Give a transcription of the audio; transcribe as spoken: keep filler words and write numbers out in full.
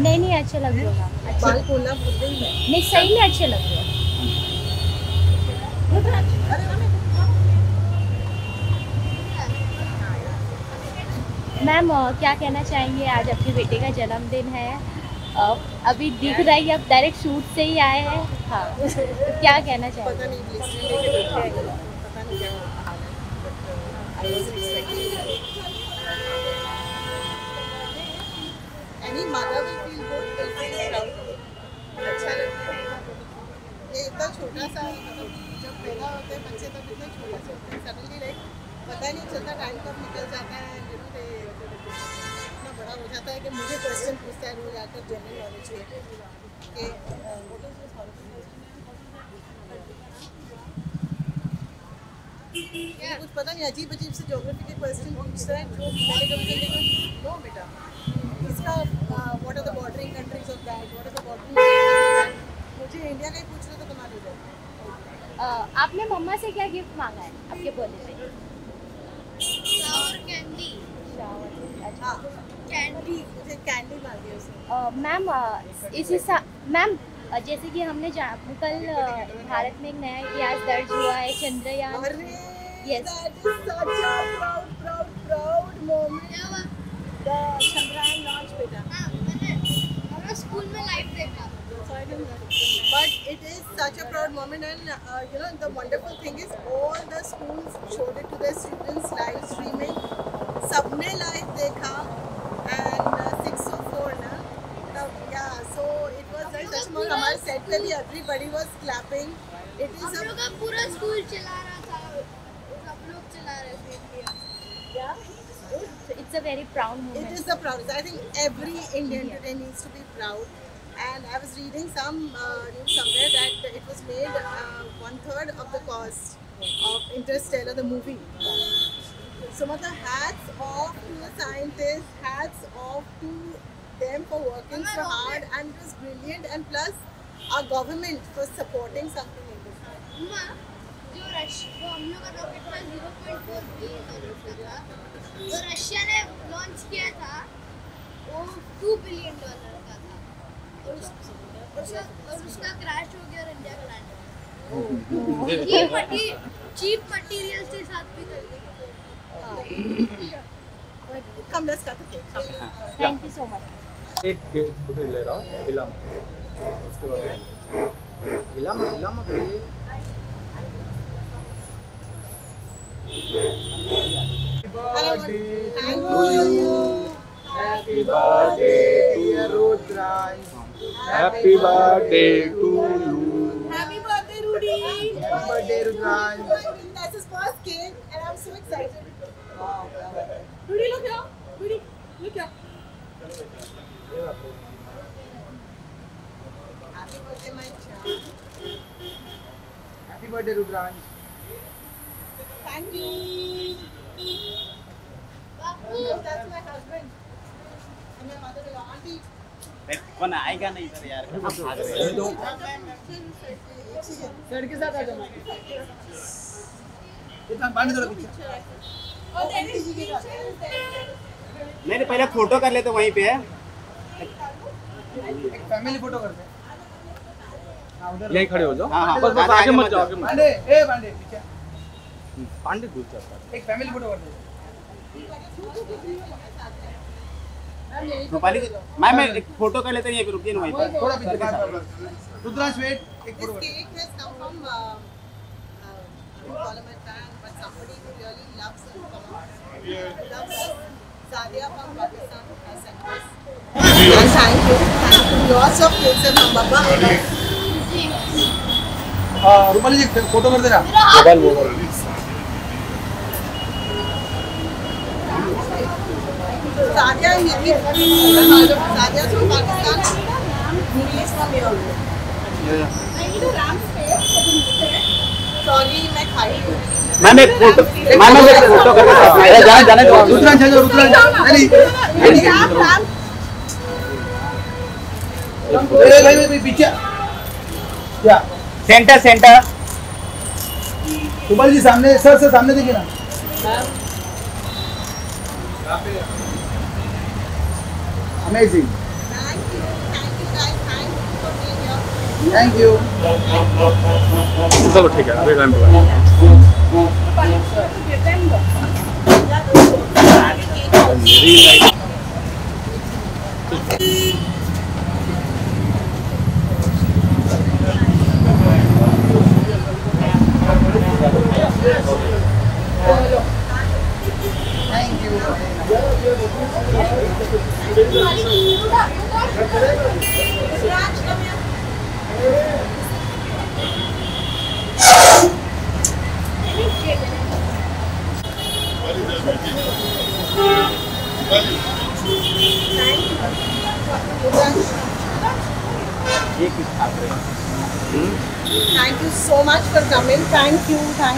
नहीं नहीं अच्छे लग रहे हो, नहीं सही में अच्छे लग रहे हो। मैम क्या कहना चाहेंगे, आज आपके बेटे का जन्मदिन है, अभी दिख रहा है आप डायरेक्ट शूट से ही आए हैं, हाँ क्या कहना चाहेंगे? जब पैदा होते हैं बच्चे तो कितना छोटा होते हैं, सडनली लाइक पता नहीं चलता टाइम कब निकल जाता है, इतना बड़ा हो जाता है कि मुझे क्वेश्चन पूछता है रोज आकर जनरल नॉलेज के। कुछ पता नहीं अजीब अजीब से ज्योग्राफी के क्वेश्चन पूछता है जो मैंने कभी देखा नो बेटा इसका what are the bordering countries of that, what are the bordering, मुझे इंडिया का ही पूछ रहे तो तुम्हारे जाए। आपने मम्मा से क्या गिफ्ट मांगा है आपके बर्थडे पे? Shower candy. शावर अच्छा कैंडी, मुझे कैंडी मांगी उसने। मैम इस हिसाब मैम जैसे कि हमने कल भारत में एक नया इतिहास दर्ज हुआ है चंद्रयान। चंद्रयान लॉन्च बेटा, मैंने स्कूल में लाइव देखा। But it is such a proud moment, and uh, you know the wonderful thing is all the schools showed it to their students live streaming. सबने live देखा and uh, six or four ना, so yeah, so it was like such a moment. हमारे set पे भी everybody was clapping. It is हम लोग का पूरा school चला रहा था, सब लोग चला रहे थे. Yeah, it's a very proud moment. It is the proudest. I think every Indian today needs to be proud. And I was reading some uh, news somewhere that it was made uh, one third of the cost of Interstellar the movie. So, matlab hats off to the scientists, hats off to them for working so hard and it was brilliant. And plus, our government for supporting something like this. Ma, जो Russia वो हम लोग का rocket में zero point four billion dollars का था, जो Russia ने launch किया था, वो two billion dollars का था. और उसका और उसका क्रैश हो गया इंडिया का लैंडर। ये मटी चीप मटेरियल के साथ भी कर देंगे। कम लेस का तो क्या? Thank you so much. एक बुटे ले रहा हूँ इलाम। उसके बाद इलाम इलाम के Happy birthday to you, Happy birthday dear Rudraansh. Happy birthday to you. Happy birthday, Rudy. Happy birthday, Rudraansh. That's his first cake, and I'm so excited. Wow. Rudy, look here. Rudy, look here. Happy birthday, my child. Happy birthday, Rudraansh. Thank you. Bapu, that's my husband. And my mother, my auntie. कौन आएगा नहीं sir यार, sir के साथ आ जाओ इतना बांध दो पीछे, नहीं नहीं पहले फोटो कर लेते वहीं पे है, एक फैमिली फोटो करते हैं, यहीं खड़े हो जाओ, बस बस आगे मत जाओ, पांडे ए पांडे पीछे, पांडे घुस जाता, एक फैमिली फोटो करते हैं मैम, मैं एक फोटो कर लेते हैं, ये रुकिए ना वहीं पर थोड़ा पीछे, रुद्रांश वेट, एक फोटो केक है come from coleman time but somebody who really loves us come loves Sadia from Pakistan age and thank you for lots of cakes and mum बाबा हां रुमाली जी फोटो कर देना मोबाइल मोबाइल सादिया ये सादिया जो पाकिस्तान इंग्लिश का मेरा सॉरी मैं खाई मैम एक फोटो मैम एक फोटो करके साथ में जाने जाने दो दूसरा चल दूसरा नहीं अरे भाई पीछे क्या सेंटर सेंटर सुबल जी सामने सर से सामने देखिए ना ma'am Amazing. Thank you. Thank you. चलो ठीक है, टाइम मेरी Thank you so much for coming. Thank you. Thank you.